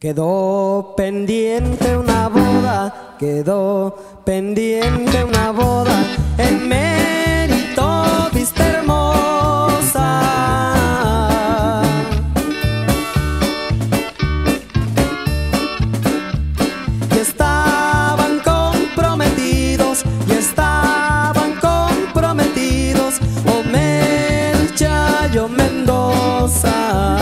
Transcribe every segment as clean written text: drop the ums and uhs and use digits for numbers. Quedó pendiente una boda, quedó pendiente una boda, en mérito viste hermosa. Y estaban comprometidos, y estaban comprometidos, Omel y Chayo Mendoza.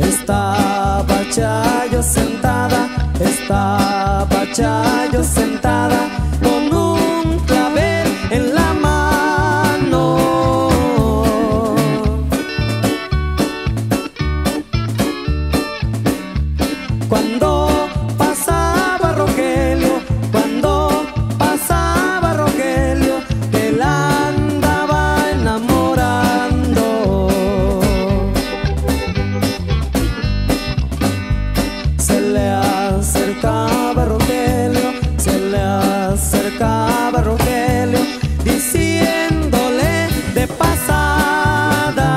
Estaba Chayo sentada, estaba Chayo sentada con un clavel en la mano. Cuando pasaba Rogelio, él andaba enamorando. Se le acercaba Rogelio, diciéndole de pasada: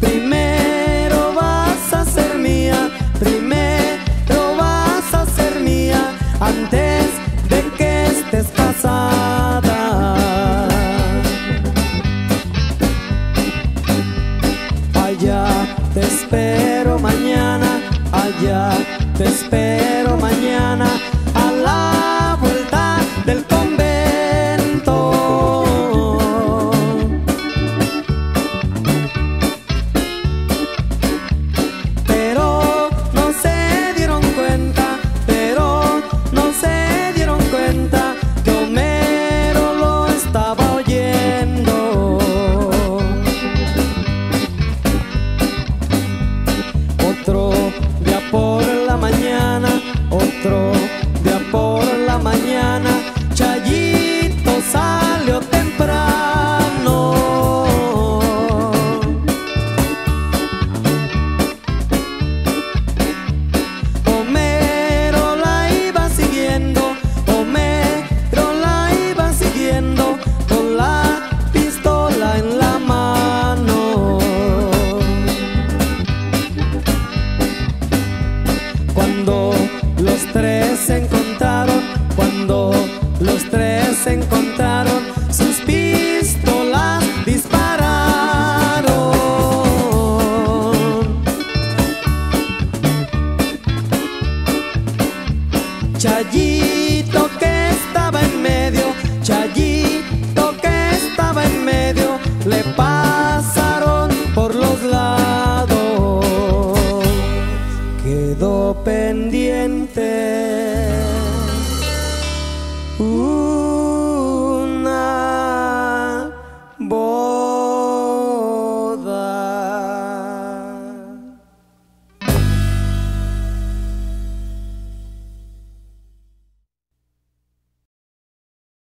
primero vas a ser mía, primero vas a ser mía, antes de que estés casada. Te espero mañana, allá te espero mañana, a la vuelta del convento. Pero no se dieron cuenta que Homero lo estaba oyendo. Otro día por la mañana, otro día por la mañana, Chayito salió temprano. Homero la iba siguiendo con la pistola en la mano. Cuando los tres se encontraron, cuando los tres se encontraron, sus pistolas dispararon. Chayito que estaba en medio, Chayito.